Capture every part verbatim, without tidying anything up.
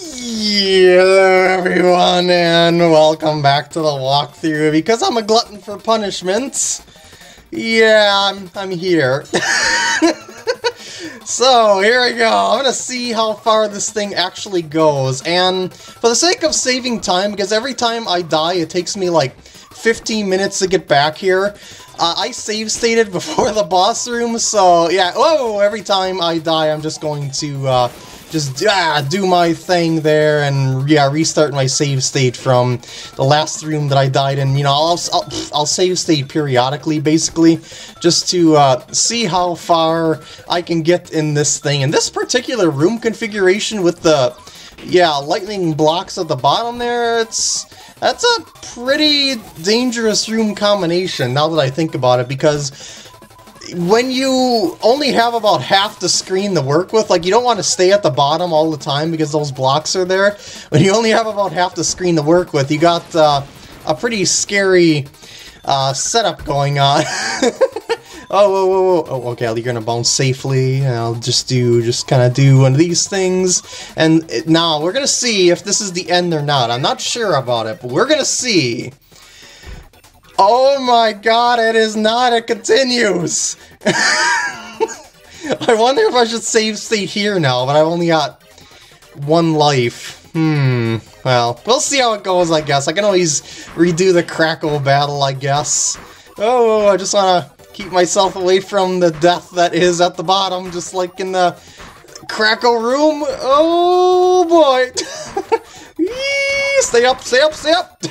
Yeah, everyone, and welcome back to the walkthrough. Because I'm a glutton for punishments, yeah, I'm, I'm here. So, here we go. I'm gonna see how far this thing actually goes. And for the sake of saving time, because every time I die, it takes me like fifteen minutes to get back here. Uh, I save stated before the boss room, so yeah. Whoa, every time I die, I'm just going to uh, just ah, do my thing there and yeah, restart my save state from the last room that I died in. You know, I'll, I'll, I'll save state periodically, basically, just to uh, see how far I can get in this thing. And this particular room configuration with the, yeah, lightning blocks at the bottom there, it's... that's a pretty dangerous room combination, now that I think about it, because when you only have about half the screen to work with, like, you don't want to stay at the bottom all the time because those blocks are there. When you only have about half the screen to work with, you got uh, a pretty scary uh, setup going on. Oh, whoa, whoa, whoa. Oh, okay, you're gonna bounce safely, and I'll just do, just kind of do one of these things, and it, now we're gonna see if this is the end or not. I'm not sure about it, but we're gonna see. Oh my god, it is not, it continues! I wonder if I should save state here now, but I've only got one life. Hmm, well, we'll see how it goes, I guess. I can always redo the crackle battle, I guess. Oh, I just wanna... keep myself away from the death that is at the bottom, just like in the crackle room. Oh boy! Yee, stay up, stay up, stay up!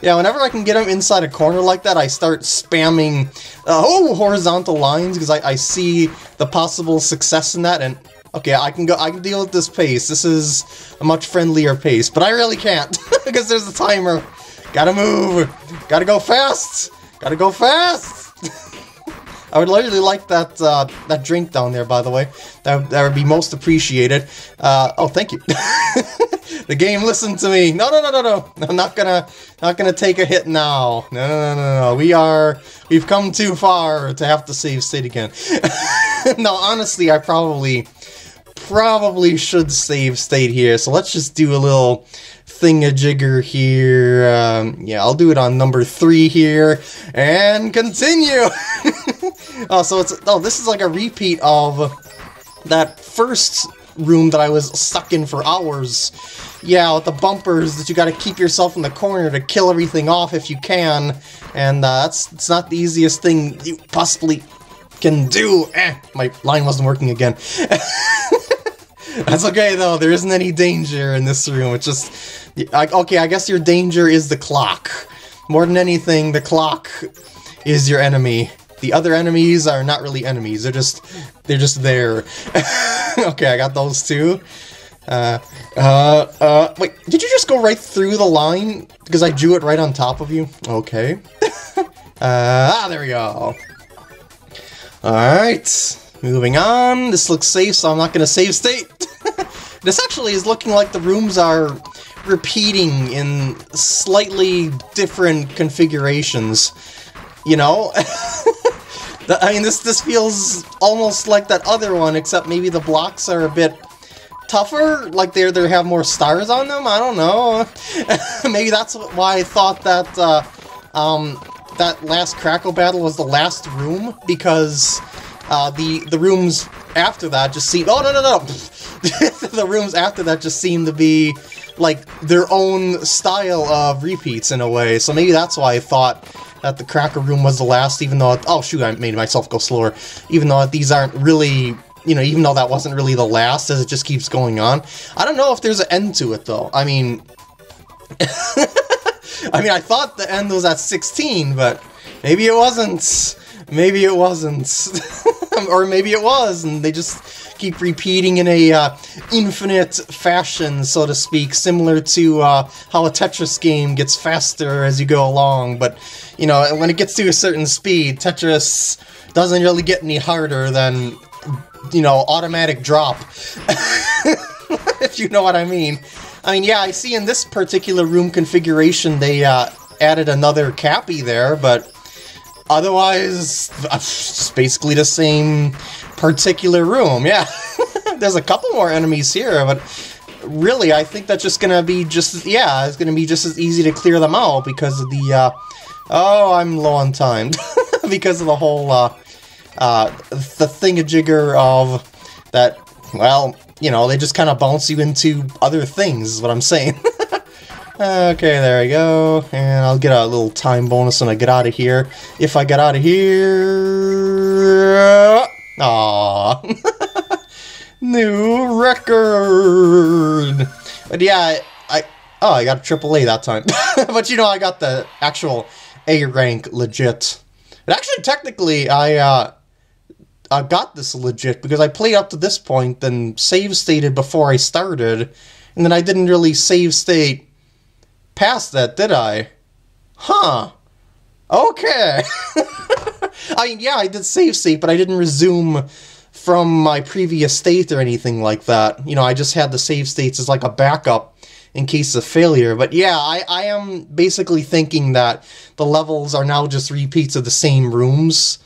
Yeah, whenever I can get him inside a corner like that, I start spamming uh, oh horizontal lines because I, I see the possible success in that. And okay, I can go, I can deal with this pace. This is a much friendlier pace, but I really can't because there's a timer. Gotta move. Gotta go fast. Gotta go fast. I would literally like that uh, that drink down there, by the way. That, that would be most appreciated. Uh, oh, thank you. The game listened to me. No, no, no, no, no. I'm not gonna not gonna take a hit now. No, no, no, no, no. We are we've come too far to have to save state again. No, honestly, I probably probably should save state here. So let's just do a little thingamajigger here. Um, yeah, I'll do it on number three here and continue. Oh, so it's oh, this is like a repeat of that first room that I was stuck in for hours. Yeah, with the bumpers that you got to keep yourself in the corner to kill everything off if you can, and uh, that's it's not the easiest thing you possibly can do. Eh, my line wasn't working again. That's okay though, there isn't any danger in this room, it's just... I, okay, I guess your danger is the clock. More than anything, the clock is your enemy. The other enemies are not really enemies, they're just... they're just there. Okay, I got those two. Uh, uh, uh, wait, did you just go right through the line? Because I drew it right on top of you? Okay. uh, ah, there we go. Alright. Moving on, this looks safe, so I'm not gonna save state. This actually is looking like the rooms are repeating in slightly different configurations. You know? the, I mean, this, this feels almost like that other one, except maybe the blocks are a bit tougher? Like they they have more stars on them? I don't know. Maybe that's why I thought that, uh, um, that last crackle battle was the last room, because... Uh, the, the rooms after that just seem- oh, no, no, no! The rooms after that just seem to be, like, their own style of repeats in a way, so maybe that's why I thought that the cracker room was the last, even though- it, oh, shoot, I made myself go slower. Even though these aren't really- you know, even though that wasn't really the last, as it just keeps going on. I don't know if there's an end to it, though. I mean... I mean, I thought the end was at sixteen, but maybe it wasn't. Maybe it wasn't. Or maybe it was, and they just keep repeating in a uh, infinite fashion, so to speak, similar to uh, how a Tetris game gets faster as you go along. But, you know, when it gets to a certain speed, Tetris doesn't really get any harder than, you know, automatic drop. If you know what I mean. I mean, yeah, I see in this particular room configuration they uh, added another Cappy there, but... otherwise, it's basically the same particular room, yeah. There's a couple more enemies here, but really, I think that's just gonna be just, yeah, it's gonna be just as easy to clear them out because of the, uh, oh, I'm low on time. Because of the whole, uh, uh, the thingamajigger of that, well, you know, they just kind of bounce you into other things, is what I'm saying. Okay, there we go, and I'll get a little time bonus when I get out of here. If I get out of here... Aww. New record! But yeah, I... I oh, I got a triple A that time. But you know, I got the actual A rank legit. But actually, technically, I, uh... I got this legit because I played up to this point, then save stated before I started, and then I didn't really save state past that, did I? Huh. Okay. I mean, yeah, I did save state, but I didn't resume from my previous state or anything like that. You know, I just had the save states as like a backup in case of failure. But yeah, I, I am basically thinking that the levels are now just repeats of the same rooms,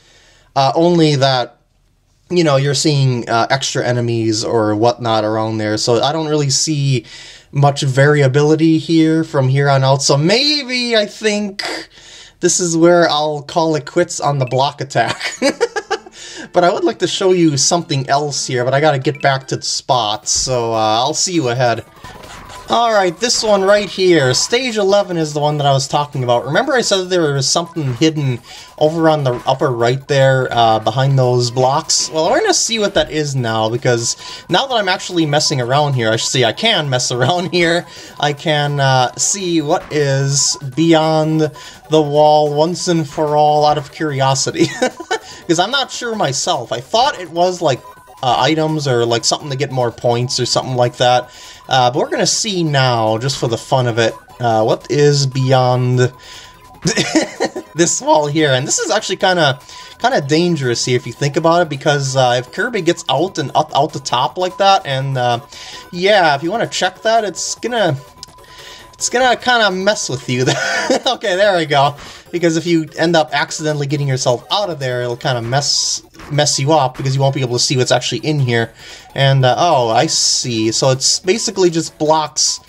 uh, only that, you know, you're seeing uh, extra enemies or whatnot around there, so I don't really see much variability here from here on out, so maybe I think this is where I'll call it quits on the block attack. But I would like to show you something else here, but I gotta get back to the spot, so uh, I'll see you ahead. Alright, this one right here, stage eleven is the one that I was talking about. Remember I said there was something hidden over on the upper right there, uh, behind those blocks? Well, we're gonna see what that is now, because now that I'm actually messing around here, I should say I can mess around here, I can uh, see what is beyond the wall once and for all out of curiosity. Because I'm not sure myself. I thought it was like Uh, items or like something to get more points or something like that. Uh, but we're gonna see now, just for the fun of it, uh, what is beyond this wall here. And this is actually kind of kind of dangerous here if you think about it, because uh, if Kirby gets out and up out the top like that, and uh, yeah, if you want to check that, it's gonna it's gonna kind of mess with you. Okay, there we go. Because if you end up accidentally getting yourself out of there, it'll kind of mess mess you up because you won't be able to see what's actually in here. And, uh, oh, I see. So it's basically just blocks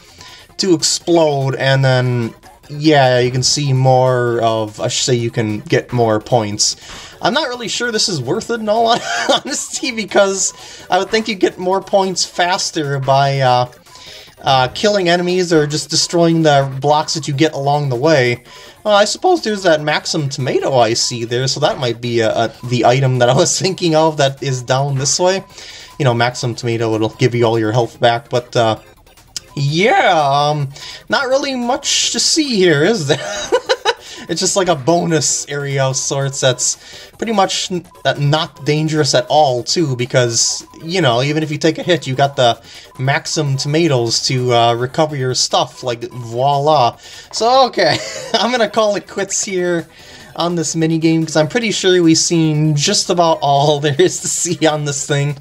to explode, and then, yeah, you can see more of, I should say you can get more points. I'm not really sure this is worth it in all honesty, because I would think you get more points faster by, uh, Uh, killing enemies or just destroying the blocks that you get along the way. Uh, I suppose there's that Maxim Tomato I see there, so that might be a, a, the item that I was thinking of that is down this way. You know, Maxim Tomato, it'll give you all your health back, but uh, yeah, um, not really much to see here, is there? It's just like a bonus area of sorts that's pretty much not dangerous at all, too, because, you know, even if you take a hit, you got the Maxim Tomatoes to uh, recover your stuff, like, voila. So, okay, I'm gonna call it quits here on this minigame, because I'm pretty sure we've seen just about all there is to see on this thing,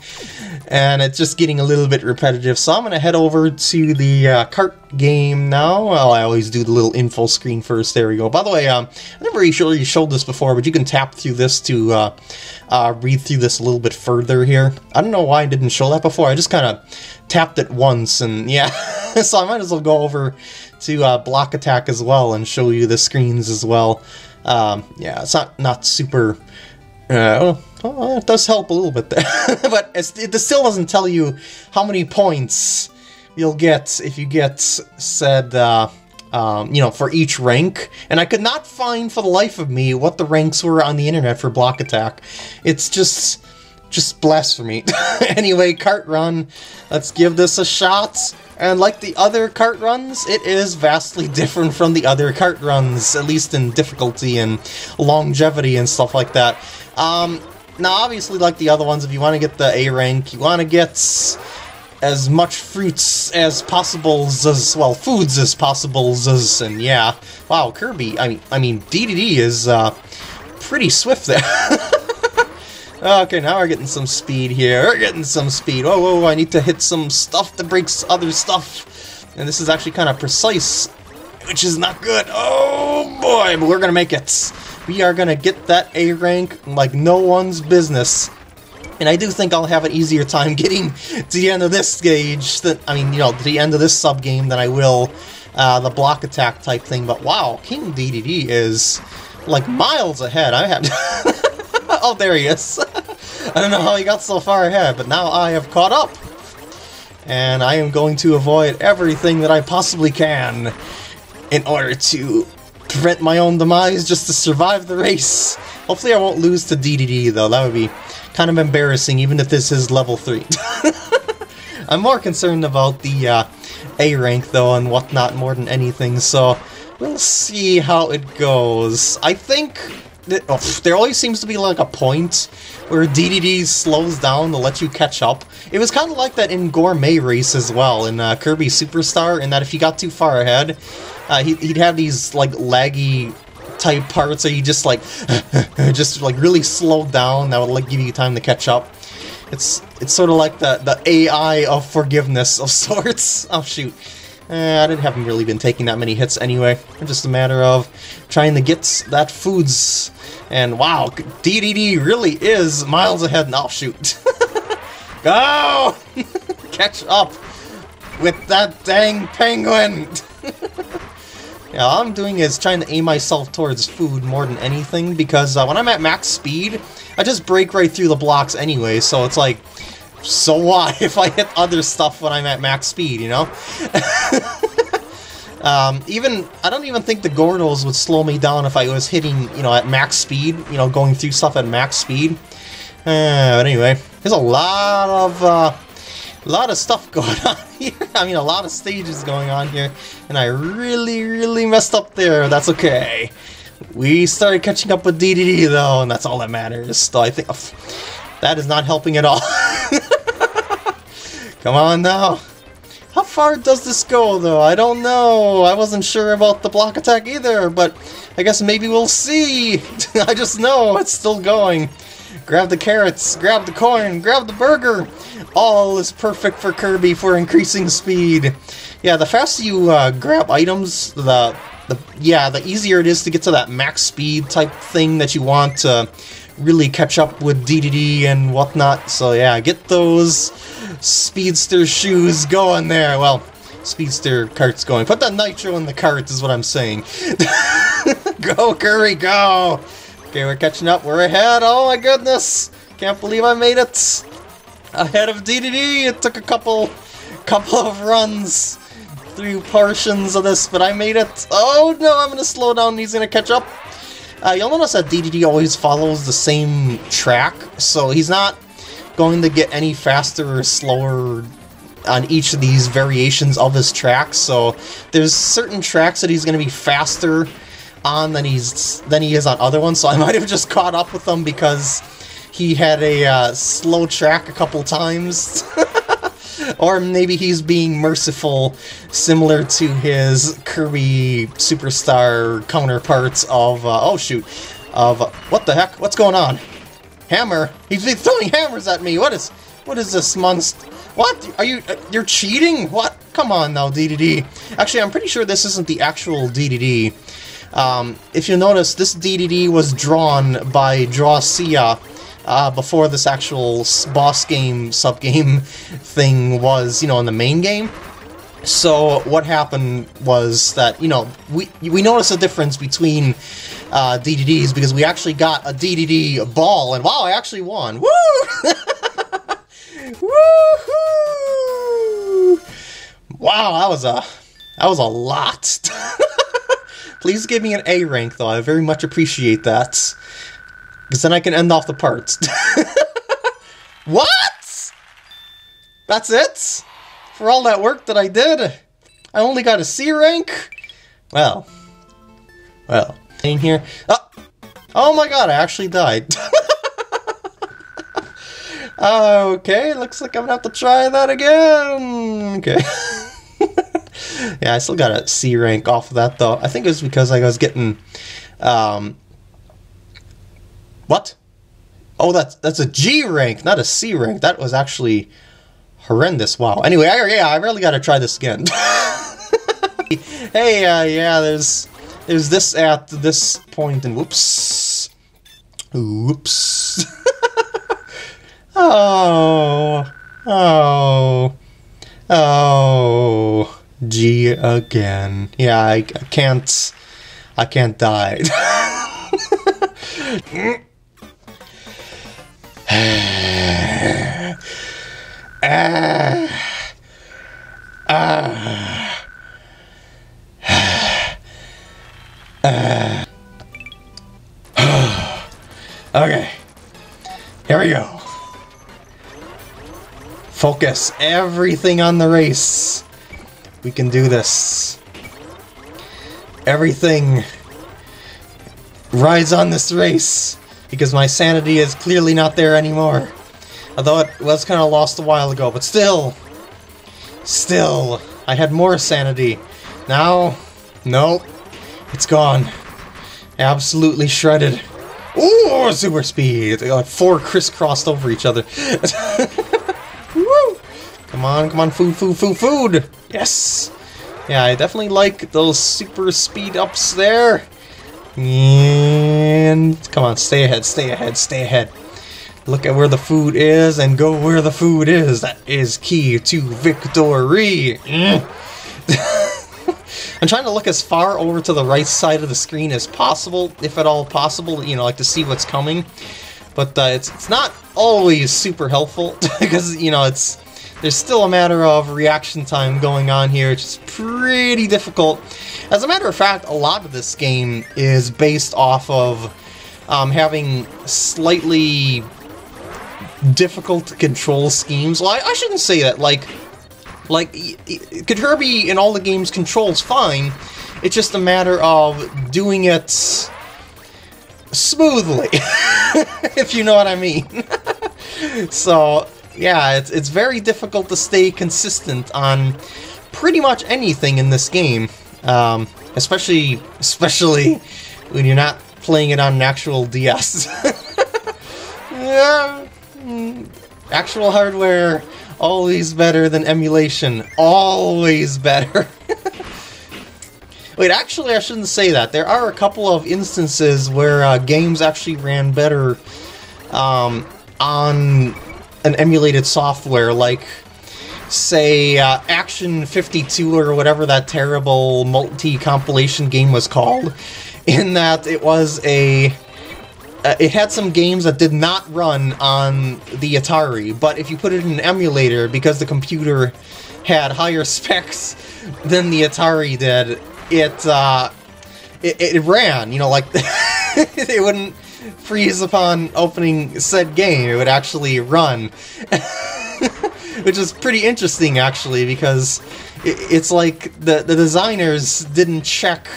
and it's just getting a little bit repetitive, so I'm gonna head over to the uh, cart game now. Well, I always do the little info screen first, there we go. By the way, um, I'm not really sure you showed this before, but you can tap through this to uh, uh, read through this a little bit further here. I don't know why I didn't show that before, I just kind of tapped it once, and yeah, so I might as well go over to uh, Block Attack as well and show you the screens as well. Um, yeah, it's not, not super, uh, well, it does help a little bit there, but it's, it still doesn't tell you how many points you'll get if you get said, uh, um, you know, for each rank, and I could not find for the life of me what the ranks were on the internet for Block Attack. It's just, just blasphemy. Anyway, cart run, let's give this a shot. And like the other cart runs, it is vastly different from the other cart runs, at least in difficulty and longevity and stuff like that. Um, now, obviously, like the other ones, if you want to get the A rank, you want to get as much fruits as possible, as well, foods as possible, as, and yeah, wow, Kirby. I mean, I mean, D D D is uh, pretty swift there. Okay, now we're getting some speed here. We're getting some speed. Oh, whoa, whoa, I need to hit some stuff that breaks other stuff. And this is actually kind of precise, which is not good. Oh, boy, but we're going to make it. We are going to get that A rank like no one's business. and I do think I'll have an easier time getting to the end of this stage, than, I mean, you know, to the end of this sub-game than I will uh, the block attack type thing, but wow, King D D D is, like, miles ahead. I have... Oh, there he is. I don't know how he got so far ahead, but now I have caught up, and I am going to avoid everything that I possibly can in order to prevent my own demise just to survive the race. Hopefully I won't lose to D D D, though. That would be kind of embarrassing, even if this is level three. I'm more concerned about the uh, A rank, though, and whatnot more than anything, so we'll see how it goes. I think... Oh, there always seems to be like a point where D D D slows down to let you catch up. It was kind of like that in Gourmet Race as well, in uh, Kirby Superstar, in that if you got too far ahead, uh, he, he'd have these like laggy type parts where you just like just like really slow down. That would like give you time to catch up. It's it's sort of like the the A I of forgiveness of sorts. Oh shoot. Eh, I didn't, haven't really been taking that many hits anyway. It's just a matter of trying to get that foods. And wow, D D D really is miles ahead. And I'll shoot. Go! Catch up with that dang penguin! Yeah, all I'm doing is trying to aim myself towards food more than anything, because uh, when I'm at max speed, I just break right through the blocks anyway, so it's like... So what if I hit other stuff when I'm at max speed, you know? um, even, I don't even think the Gordos would slow me down if I was hitting, you know, at max speed, you know, going through stuff at max speed. Uh, but anyway, there's a lot of, uh, lot of stuff going on here. I mean, a lot of stages going on here, and I really, really messed up there. That's okay. We started catching up with D D D, though, and that's all that matters. So I think... Oh, that is not helping at all. Come on now. How far does this go, though? I don't know. I wasn't sure about the block attack either, but I guess maybe we'll see. I just know it's still going. Grab the carrots, grab the corn, grab the burger. All is perfect for Kirby for increasing speed. Yeah, the faster you uh, grab items, the, the yeah, the easier it is to get to that max speed type thing that you want to really catch up with D D D and whatnot. So yeah, get those speedster shoes going there. Well, speedster carts going. Put that nitro in the cart is what I'm saying. Go, Curry, go! Okay, we're catching up. We're ahead. Oh my goodness! Can't believe I made it ahead of D D D. It took a couple, couple of runs through portions of this, but I made it. Oh no, I'm gonna slow down. He's gonna catch up. Uh, you'll notice that D D D always follows the same track, so he's not going to get any faster or slower on each of these variations of his tracks. So there's certain tracks that he's going to be faster on than he's than he is on other ones. So I might have just caught up with him because he had a uh, slow track a couple times. Or maybe he's being merciful, similar to his Kirby Superstar counterparts of, uh, oh shoot, of, uh, what the heck, what's going on? Hammer? He's been throwing hammers at me, what is, what is this monster? What? Are you, uh, you're cheating? What? Come on now, D D D. Actually, I'm pretty sure this isn't the actual D D D. Um, if you notice, this D D D was drawn by Drawcia. Uh, before this actual boss game, sub-game thing was, you know, in the main game. So what happened was that, you know, we we noticed a difference between uh, D D Ds because we actually got a D D D ball, and wow, I actually won! Woo! Woohoo! Wow, that was a that was a lot. Please give me an A rank, though. I very much appreciate that. Because then I can end off the parts. What? That's it? For all that work that I did? I only got a C rank? Well. Well. In here. Oh, oh my god, I actually died. Okay, looks like I'm gonna have to try that again. Okay. Yeah, I still got a C rank off of that, though. I think it was because I was getting... Um, What? Oh, that's that's a G rank, not a C rank. That was actually horrendous. Wow. Anyway, I, yeah, I really got to try this again. Hey, uh, yeah, there's there's this at this point, and whoops, whoops. Oh, oh, oh, G again. Yeah, I, I can't, I can't die. Ah, ah, ah, ah. Okay, here we go. Focus everything on the race. We can do this. Everything rides on this race, because my sanity is clearly not there anymore. Although it was kind of lost a while ago, but still. Still, I had more sanity. Now, nope, it's gone. Absolutely shredded. Ooh, super speed! They got four crisscrossed over each other. Woo! Come on, come on, food, food, food, food! Yes! Yeah, I definitely like those super speed ups there. And come on, stay ahead, stay ahead, stay ahead. Look at where the food is and go where the food is. That is key to victory. Mm. I'm trying to look as far over to the right side of the screen as possible, if at all possible, you know, like to see what's coming. But uh, it's, it's not always super helpful because, you know, it's there's still a matter of reaction time going on here, which is pretty difficult. As a matter of fact, a lot of this game is based off of um, having slightly difficult control schemes. Well, I, I shouldn't say that. Like, like Kirby in all the games controls fine. It's just a matter of doing it smoothly, if you know what I mean. So, yeah, it's, it's very difficult to stay consistent on pretty much anything in this game. Um, especially, especially when you're not playing it on an actual D S. Yeah. Actual hardware, always better than emulation. Always better. Wait, actually, I shouldn't say that. There are a couple of instances where uh, games actually ran better um, on an emulated software, like, say, uh, Action fifty-two or whatever that terrible multi-compilation game was called, in that it was a... Uh, it had some games that did not run on the Atari, but if you put it in an emulator, because the computer had higher specs than the Atari did, It, uh, it, it ran, you know, like, it wouldn't freeze upon opening said game, it would actually run, which is pretty interesting, actually, because it, it's like the, the designers didn't check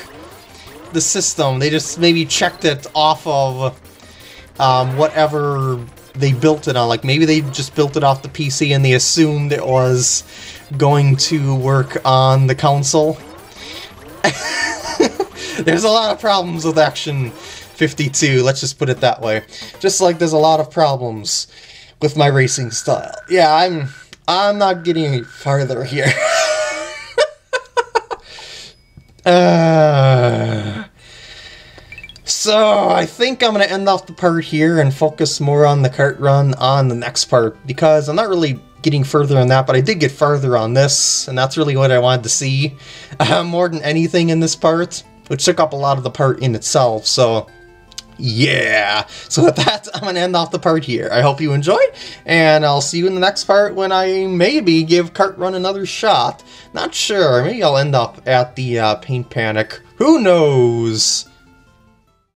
the system, they just maybe checked it off of um, whatever they built it on, like, maybe they just built it off the P C and they assumed it was going to work on the console. There's a lot of problems with Action fifty-two, let's just put it that way. Just like there's a lot of problems with my racing style. Yeah, I'm I'm not getting any farther here. uh, so, I think I'm going to end off the part here and focus more on the kart run on the next part, because I'm not really getting further on that, but I did get farther on this, and that's really what I wanted to see uh, more than anything in this part, which took up a lot of the part in itself, so yeah. So with that, I'm going to end off the part here. I hope you enjoyed, and I'll see you in the next part when I maybe give Kart Run another shot. Not sure, maybe I'll end up at the uh, Paint Panic. Who knows?